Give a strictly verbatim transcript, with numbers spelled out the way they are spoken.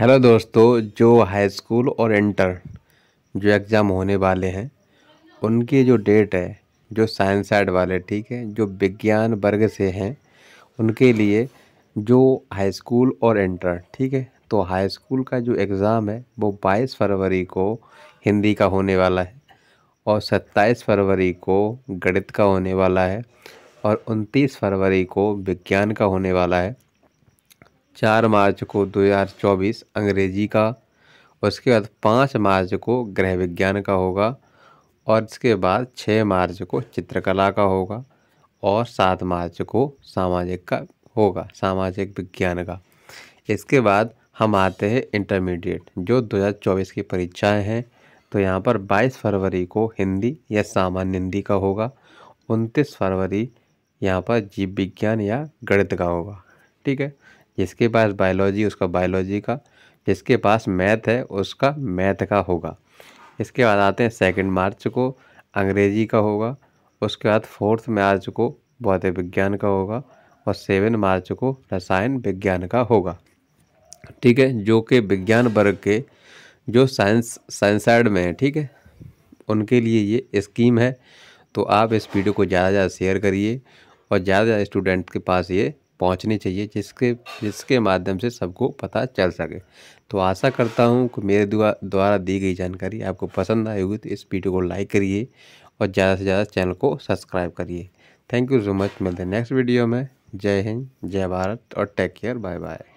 Hello दोस्तों, जो high school और इंटर जो एग्ज़ाम होने वाले हैं उनकी जो डेट है, जो साइंस साइड वाले ठीक है, जो विज्ञान वर्ग से हैं उनके लिए जो हाई स्कूल और इंटर ठीक है, तो हाई स्कूल का जो एग्ज़ाम है वो बाईस फरवरी को हिंदी का होने वाला है और सत्ताईस फरवरी को गणित का होने वाला है और उनतीस फरवरी को विज्ञान का होने वाला है। चार मार्च को दो हज़ार चौबीस अंग्रेजी का, उसके बाद पाँच मार्च को गृह विज्ञान का होगा और इसके बाद छः मार्च को चित्रकला का होगा और सात मार्च को सामाजिक का होगा, सामाजिक विज्ञान का। इसके बाद हम आते हैं इंटरमीडिएट, जो दो हज़ार चौबीस की परीक्षाएं हैं, तो यहाँ पर बाईस फरवरी को हिंदी या सामान्य हिंदी का होगा, उनतीस फरवरी यहाँ पर जीव विज्ञान या गणित का होगा ठीक है। जिसके पास बायोलॉजी उसका बायोलॉजी का, जिसके पास मैथ है उसका मैथ का होगा। इसके बाद आते हैं सेकंड मार्च को अंग्रेजी का होगा, उसके बाद फोर्थ मार्च को भौतिक विज्ञान का होगा और सेवन मार्च को रसायन विज्ञान का होगा ठीक है। जो कि विज्ञान वर्ग के जो साइंस साइंस साइड में है ठीक है, उनके लिए ये स्कीम है। तो आप इस वीडियो को ज़्यादा से ज़्यादा शेयर करिए और ज़्यादा से ज़्यादा स्टूडेंट के पास ये पहुंचनी चाहिए, जिसके जिसके माध्यम से सबको पता चल सके। तो आशा करता हूं कि मेरे द्वारा दी गई जानकारी आपको पसंद आई होगी। तो इस वीडियो को लाइक करिए और ज़्यादा से ज़्यादा चैनल को सब्सक्राइब करिए। Thank you so much. मिलते हैं नेक्स्ट वीडियो में। जय हिंद, जय भारत और टेक केयर। Bye bye.